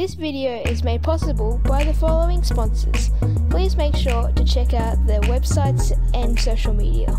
This video is made possible by the following sponsors. Please make sure to check out their websites and social media.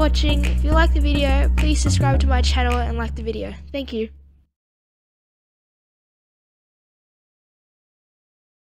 watching. If you liked the video, please subscribe to my channel and like the video. Thank you.